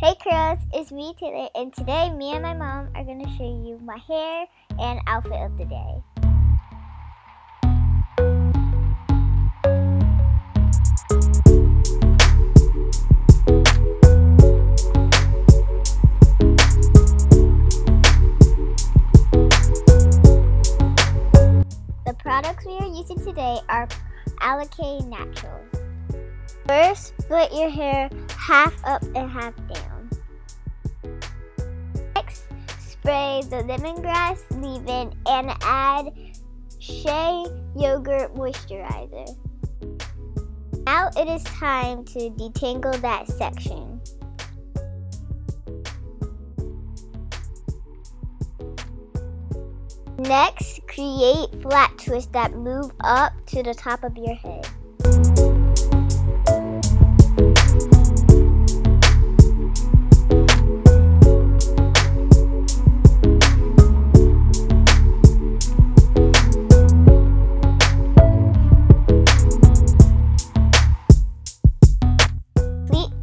Hey curls, it's me Taylor, and today me and my mom are going to show you my hair and outfit of the day. The products we are using today are Alikay Naturals. First, split your hair half up and half down. Next, spray the lemongrass leave-in and add shea yogurt moisturizer. Now it is time to detangle that section. Next, create flat twists that move up to the top of your head.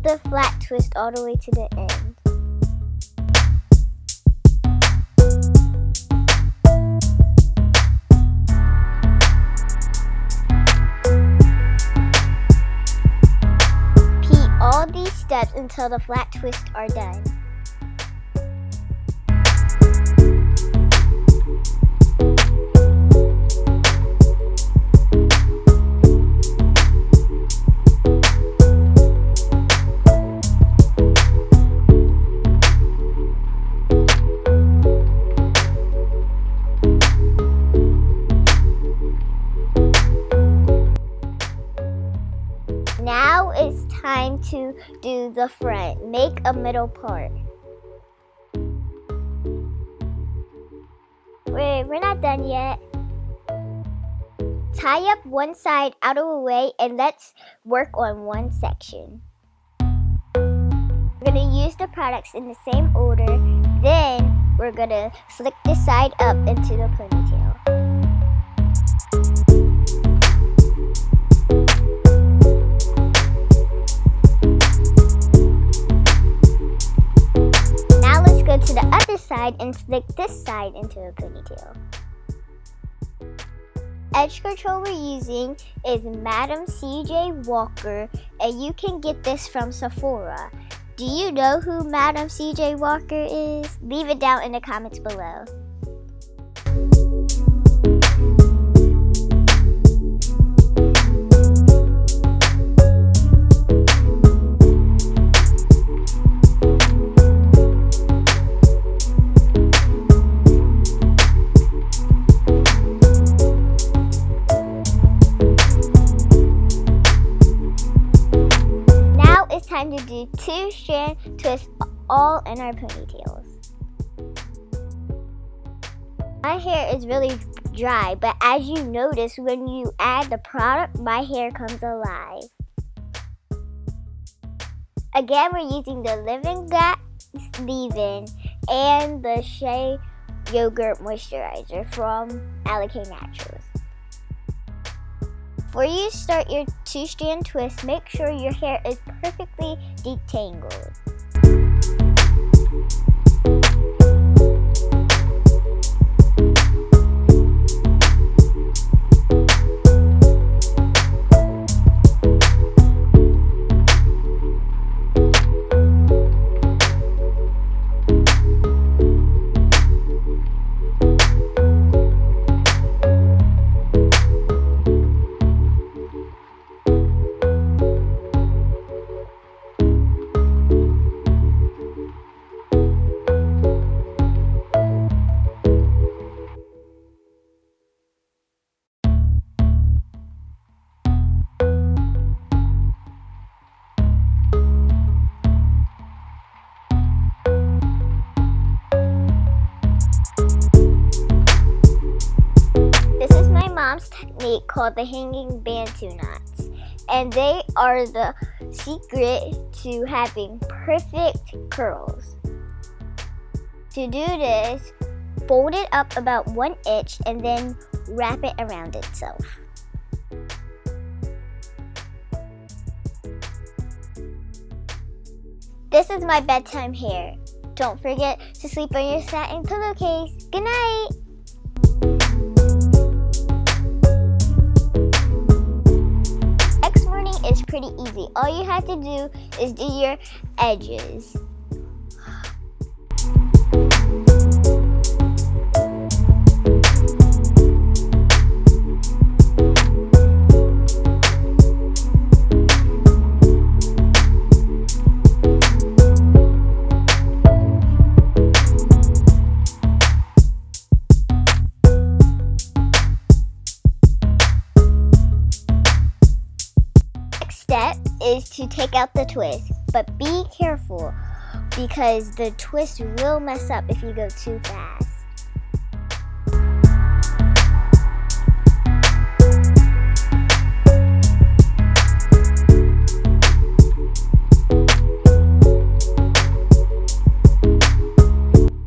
The flat twist all the way to the end. Repeat all these steps until the flat twists are done. Now it's time to do the front. Make a middle part. We're not done yet. Tie up one side out of the way and let's work on one section. We're gonna use the products in the same order, then we're gonna slick this side up into the ponytail. To the other side and slick this side into a ponytail. Edge control we're using is Madam CJ Walker, and you can get this from Sephora. Do you know who Madam CJ Walker is? Leave it down in the comments below. Time to do two strand twists all in our ponytails. My hair is really dry, but as you notice, when you add the product, my hair comes alive. Again, we're using the lemongrass leave-in and the shea yogurt moisturizer from Alikay Naturals. Before you start your two-strand twist, make sure your hair is perfectly detangled. Technique called the hanging bantu knots, and they are the secret to having perfect curls. To do this, fold it up about 1 inch and then wrap it around itself. This is my bedtime hair. Don't forget to sleep on your satin pillowcase. Good night. Next morning is pretty easy. All you have to do is do your edges. Step is to take out the twist, but be careful because the twist will mess up if you go too fast.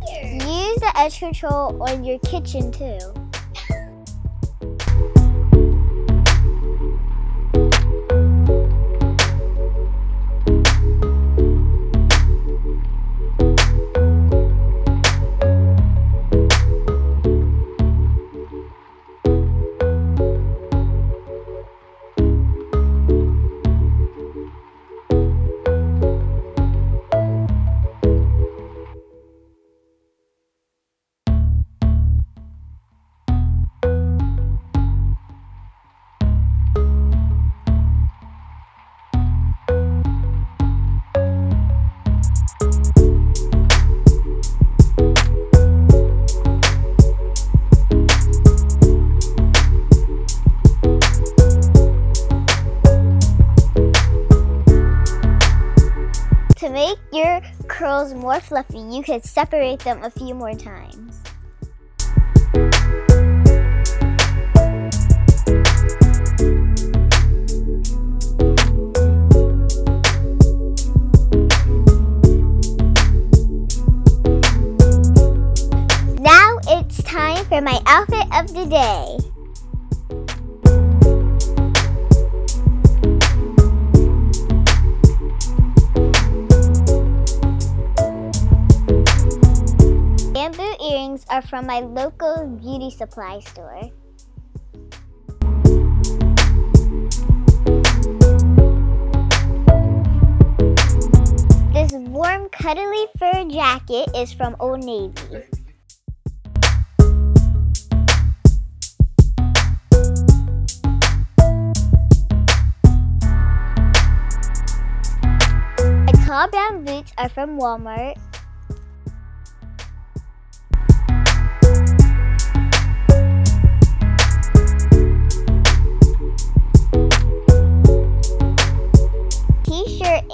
Use the edge control on your kitchen too. To make your curls more fluffy, you can separate them a few more times. Now it's time for my outfit of the day. Are from my local beauty supply store. This warm, cuddly fur jacket is from Old Navy. My tall brown boots are from Walmart.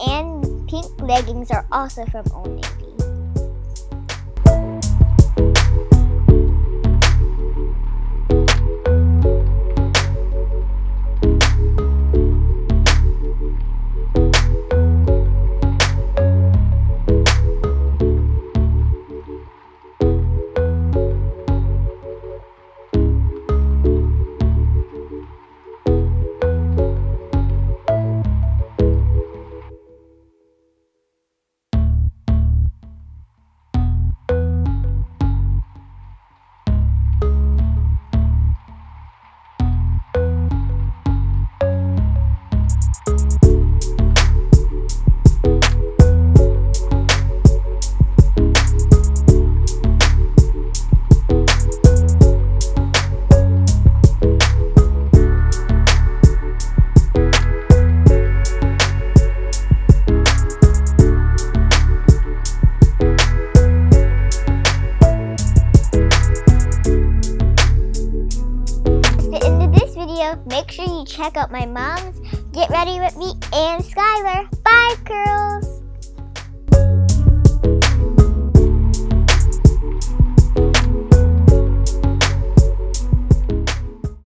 And pink leggings are also from Old Navy. Make sure you check out my mom's Get Ready With Me and Skyler. Bye, girls!